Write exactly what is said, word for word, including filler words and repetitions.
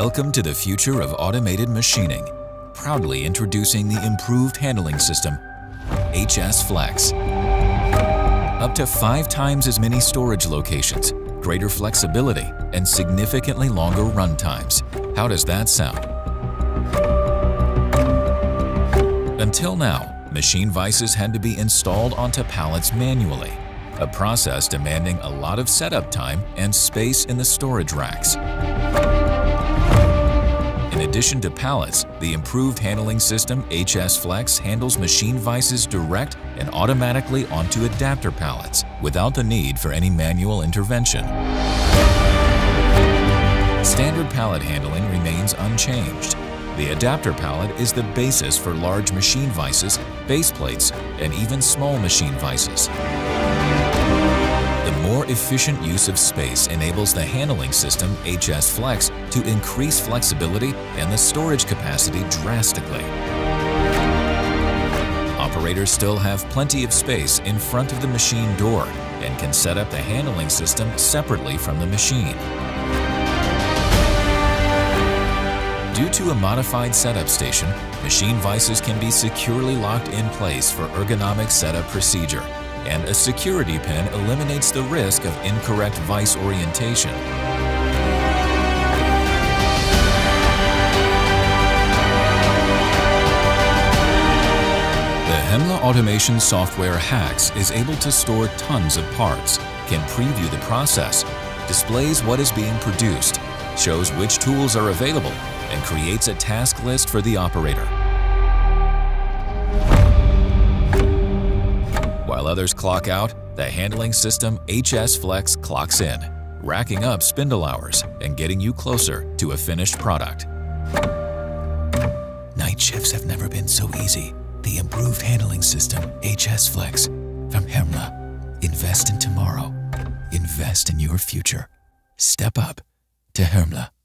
Welcome to the future of automated machining. Proudly introducing the improved handling system, H S Flex. Up to five times as many storage locations, greater flexibility, and significantly longer run times. How does that sound? Until now, machine vices had to be installed onto pallets manually, a process demanding a lot of setup time and space in the storage racks. In addition to pallets, the improved handling system H S Flex handles machine vices direct and automatically onto adapter pallets without the need for any manual intervention. Standard pallet handling remains unchanged. The adapter pallet is the basis for large machine vices, base plates, and even small machine vices. The more efficient use of space enables the handling system H S Flex to increase flexibility and the storage capacity drastically. Operators still have plenty of space in front of the machine door and can set up the handling system separately from the machine. Due to a modified setup station, machine vices can be securely locked in place for ergonomic setup procedure, and a security pin eliminates the risk of incorrect vice orientation. The Hermle automation software H X is able to store tons of parts, can preview the process, displays what is being produced, shows which tools are available, and creates a task list for the operator. While others clock out, the handling system H S Flex clocks in, racking up spindle hours and getting you closer to a finished product. Night shifts have never been so easy. The improved handling system H S Flex from Hermle. Invest in tomorrow. Invest in your future. Step up to Hermle.